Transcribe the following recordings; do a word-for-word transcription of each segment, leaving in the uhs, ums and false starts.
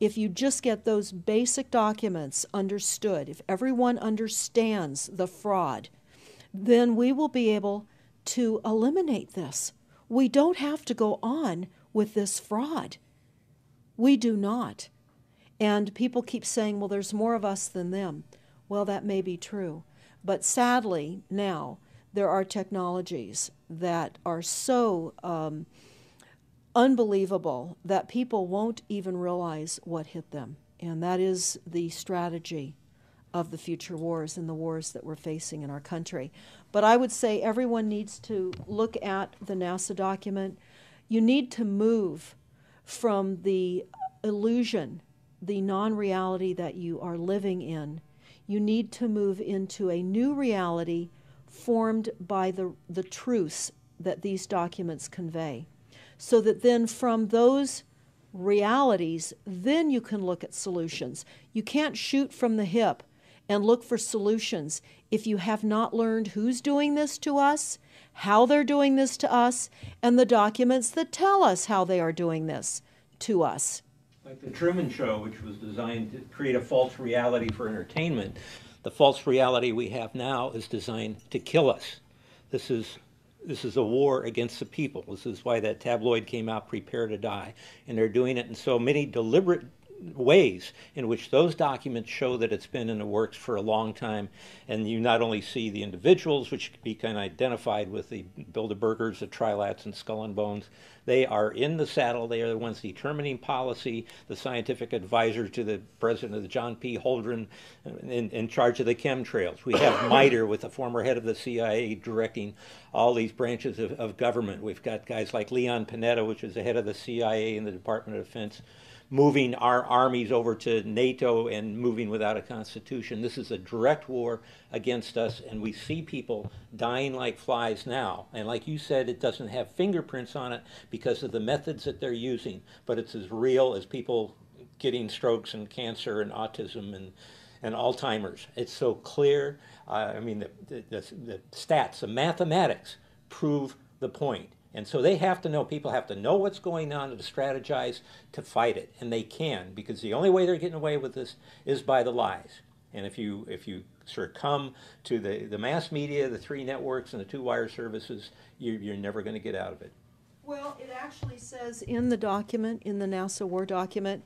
if you just get those basic documents understood, if everyone understands the fraud, then we will be able to eliminate this. We don't have to go on with this fraud. We do not. And people keep saying, well, there's more of us than them. Well, that may be true. But sadly, now, there are technologies that are so um, unbelievable that people won't even realize what hit them. And that is the strategy of the future wars and the wars that we're facing in our country. But I would say everyone needs to look at the NASA document. You need to move from the illusion, the non-reality that you are living in. You need to move into a new reality formed by the, the truths that these documents convey, so that then from those realities, then you can look at solutions. You can't shoot from the hip and look for solutions if you have not learned who's doing this to us, how they're doing this to us, and the documents that tell us how they are doing this to us. Like the Truman Show, which was designed to create a false reality for entertainment, the false reality we have now is designed to kill us. This is, this is a war against the people. This is why that tabloid came out, "Prepare to Die," and they're doing it in so many deliberate ways in which those documents show that it's been in the works for a long time. And you not only see the individuals, which can be kind of identified with the Bilderbergers, the Trilats, and Skull and Bones. They are in the saddle. They are the ones determining policy, the scientific advisor to the president of the John P. Holdren in, in charge of the chemtrails. We have MITRE with the former head of the C I A directing all these branches of, of government. We've got guys like Leon Panetta, which is the head of the C I A and the Department of Defense, moving our armies over to NATO and moving without a constitution. This is a direct war against us, and we see people dying like flies now. And like you said, it doesn't have fingerprints on it because of the methods that they're using, but it's as real as people getting strokes and cancer and autism and, and Alzheimer's. It's so clear. Uh, I mean, the, the, the stats, the mathematics prove the point. And so they have to know, people have to know what's going on, to strategize, to fight it. And they can, because the only way they're getting away with this is by the lies. And if you, if you succumb to the, the mass media, the three networks, and the two wire services, you, you're never going to get out of it. Well, it actually says in the document, in the NASA war document,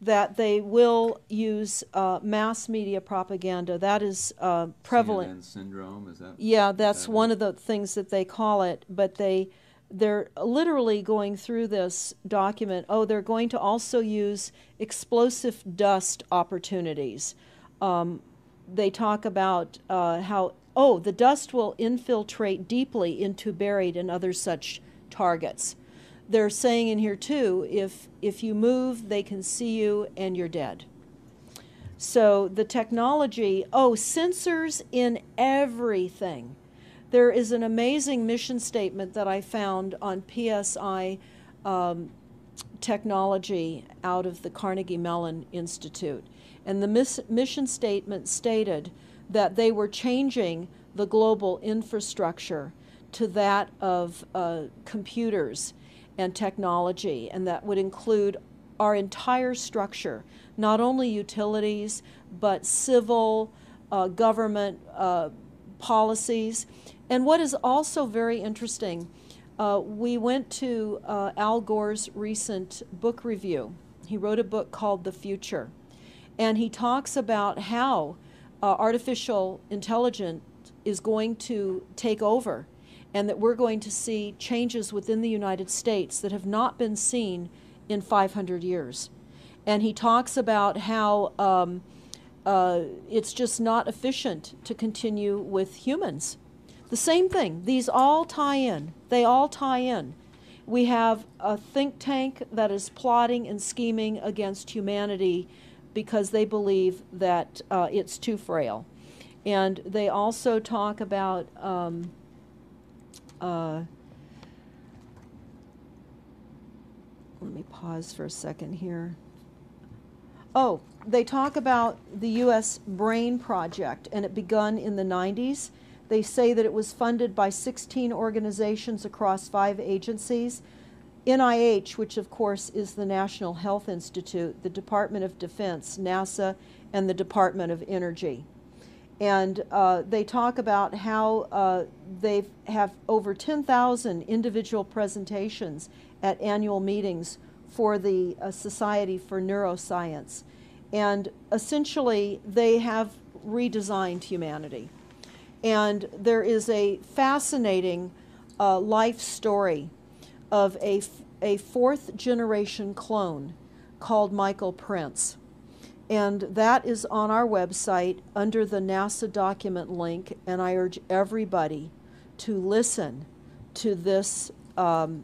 that they will use uh, mass media propaganda. That is uh, prevalent. C N N syndrome, is that? Yeah, that's that one is? of the things that they call it, but they... They're literally going through this document. Oh, they're going to also use explosive dust opportunities. Um, they talk about uh, how, oh, the dust will infiltrate deeply into buried and other such targets. They're saying in here, too, if, if you move, they can see you and you're dead. So the technology, oh, sensors in everything. There is an amazing mission statement that I found on P S I um, technology out of the Carnegie Mellon Institute. And the mis mission statement stated that they were changing the global infrastructure to that of uh, computers and technology, and that would include our entire structure, not only utilities, but civil, uh, government uh, policies. And what is also very interesting, uh, we went to uh, Al Gore's recent book review. He wrote a book called The Future. And he talks about how uh, artificial intelligence is going to take over, and that we're going to see changes within the United States that have not been seen in five hundred years. And he talks about how um, uh, it's just not efficient to continue with humans. The same thing. These all tie in. They all tie in. We have a think tank that is plotting and scheming against humanity because they believe that uh, it's too frail. And they also talk about um, uh, let me pause for a second here. Oh, they talk about the U S Brain Project, and it begun in the nineties. They say that it was funded by sixteen organizations across five agencies. N I H, which of course is the National Health Institute, the Department of Defense, NASA, and the Department of Energy. And uh, they talk about how uh, they have over ten thousand individual presentations at annual meetings for the uh, Society for Neuroscience. And essentially, they have redesigned humanity. And there is a fascinating uh, life story of a, a fourth generation clone called Michael Prince. And that is on our website under the NASA document link, and I urge everybody to listen to this, um,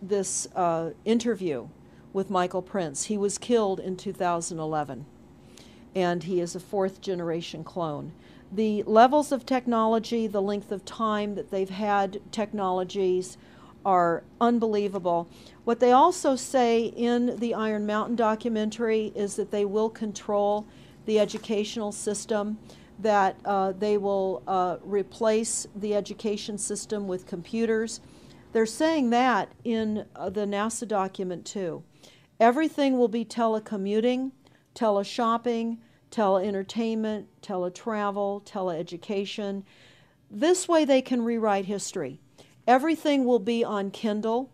this uh, interview with Michael Prince. He was killed in two thousand eleven, and he is a fourth generation clone. The levels of technology, the length of time that they've had technologies are unbelievable. What they also say in the Iron Mountain documentary is that they will control the educational system, that uh, they will uh, replace the education system with computers. They're saying that in uh, the NASA document too. Everything will be telecommuting, teleshopping, teleentertainment, teletravel, teleeducation. This way they can rewrite history. Everything will be on Kindle,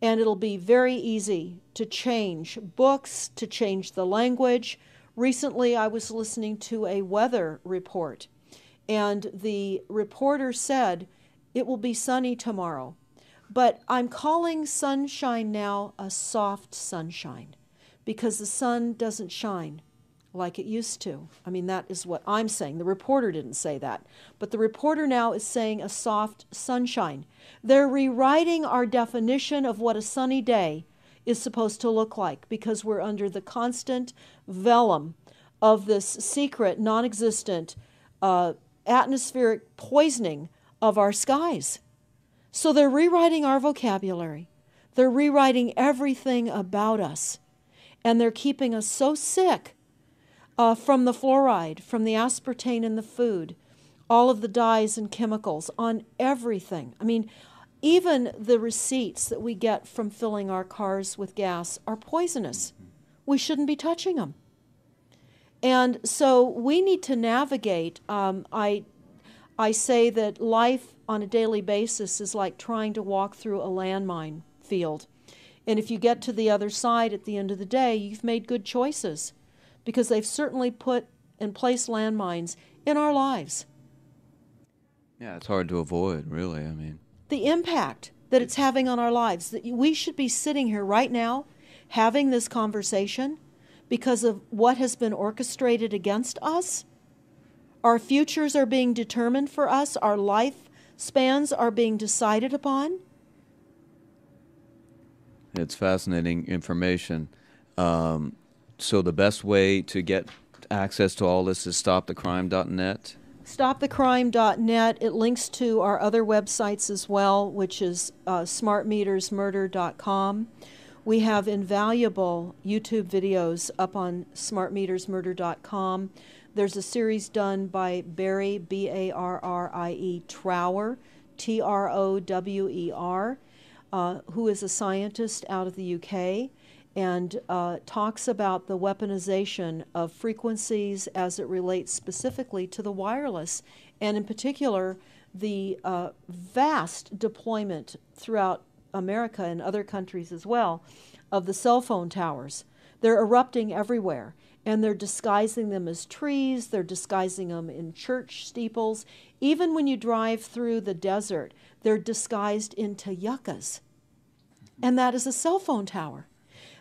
and it'll be very easy to change books, to change the language. Recently, I was listening to a weather report, and the reporter said, "It will be sunny tomorrow." But I'm calling sunshine now a soft sunshine, because the sun doesn't shine like it used to. I mean, that is what I'm saying. The reporter didn't say that. But the reporter now is saying a soft sunshine. They're rewriting our definition of what a sunny day is supposed to look like, because we're under the constant vellum of this secret, non-existent, uh, atmospheric poisoning of our skies. So they're rewriting our vocabulary. They're rewriting everything about us. And they're keeping us so sick Uh, from the fluoride, from the aspartame in the food, all of the dyes and chemicals on everything. I mean, even the receipts that we get from filling our cars with gas are poisonous. We shouldn't be touching them. And so we need to navigate. Um, I, I say that life on a daily basis is like trying to walk through a landmine field. And if you get to the other side at the end of the day, you've made good choices, because they've certainly put and placed landmines in our lives. Yeah, it's hard to avoid, really, I mean. The impact that it's having on our lives, that we should be sitting here right now having this conversation because of what has been orchestrated against us. Our futures are being determined for us. Our life spans are being decided upon. It's fascinating information. Um, So the best way to get access to all this is stop the crime dot net? stop the crime dot net. It links to our other websites as well, which is uh, smart meters murder dot com. We have invaluable YouTube videos up on smart meters murder dot com. There's a series done by Barry, B A R R I E, Trower, T R O W E R, uh, who is a scientist out of the U K, and uh, talks about the weaponization of frequencies as it relates specifically to the wireless, and in particular, the uh, vast deployment throughout America and other countries as well of the cell phone towers. They're erupting everywhere, and they're disguising them as trees, they're disguising them in church steeples. Even when you drive through the desert, they're disguised into yuccas, and that is a cell phone tower.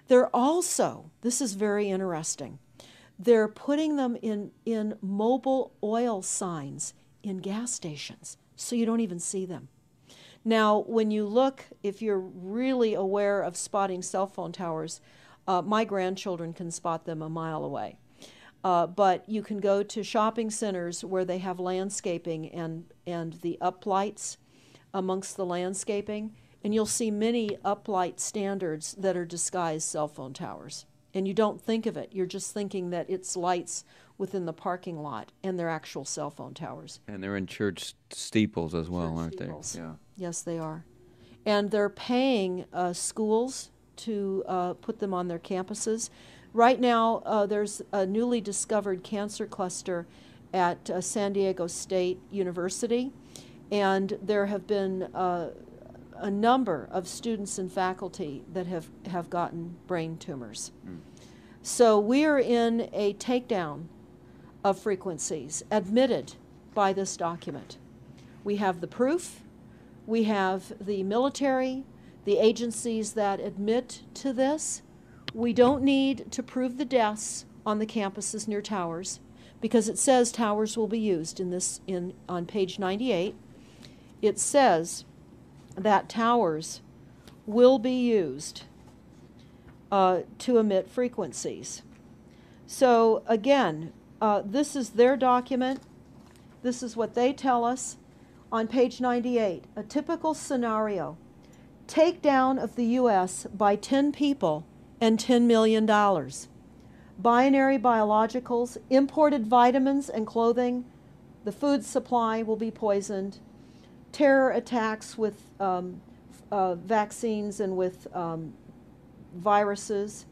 They're also, this is very interesting, they're putting them in, in mobile oil signs in gas stations, so you don't even see them. Now, when you look, if you're really aware of spotting cell phone towers, uh, my grandchildren can spot them a mile away. Uh, but you can go to shopping centers where they have landscaping and, and the uplights amongst the landscaping, and you'll see many uplight standards that are disguised cell phone towers. And you don't think of it. You're just thinking that it's lights within the parking lot, and they're actual cell phone towers. And they're in church steeples as well, church aren't steeples. they? Yeah. Yes, they are. and they're paying uh, schools to uh, put them on their campuses. Right now, uh, there's a newly discovered cancer cluster at uh, San Diego State University, and there have been uh, a number of students and faculty that have, have gotten brain tumors. Mm. So we are in a takedown of frequencies admitted by this document. We have the proof, we have the military, the agencies that admit to this. We don't need to prove the deaths on the campuses near towers, because it says towers will be used in this, in on page ninety-eight. It says that towers will be used uh, to emit frequencies. So again, uh, this is their document. This is what they tell us. On page ninety-eight, a typical scenario, takedown of the U S by ten people and ten million dollars. Binary biologicals, imported vitamins and clothing, the food supply will be poisoned, terror attacks with um, uh, vaccines and with um, viruses.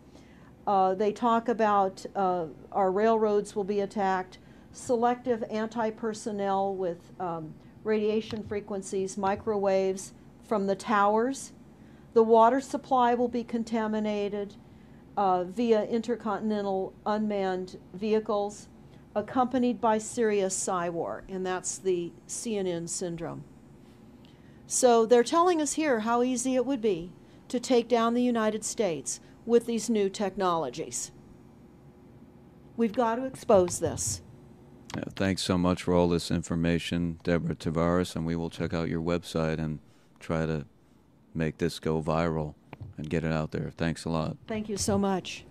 Uh, they talk about uh, our railroads will be attacked, selective anti-personnel with um, radiation frequencies, microwaves from the towers. The water supply will be contaminated uh, via intercontinental unmanned vehicles, accompanied by serious psy-war, and that's the C N N syndrome. So they're telling us here how easy it would be to take down the United States with these new technologies. We've got to expose this. Yeah, thanks so much for all this information, Deborah Tavares, and we will check out your website and try to make this go viral and get it out there. Thanks a lot. Thank you so much.